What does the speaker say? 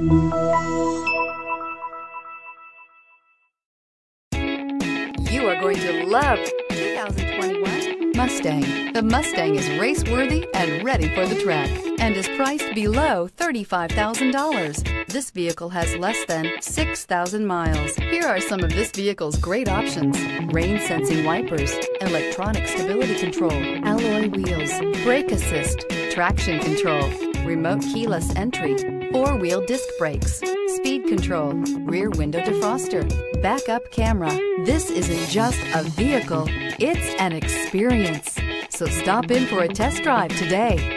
You are going to love 2021 Mustang. The Mustang is race-worthy and ready for the track and is priced below $35,000. This vehicle has less than 6,000 miles. Here are some of this vehicle's great options: rain-sensing wipers, electronic stability control, alloy wheels, brake assist, traction control, remote keyless entry, four-wheel disc brakes, speed control, rear window defroster, backup camera. This isn't just a vehicle, it's an experience. So stop in for a test drive today.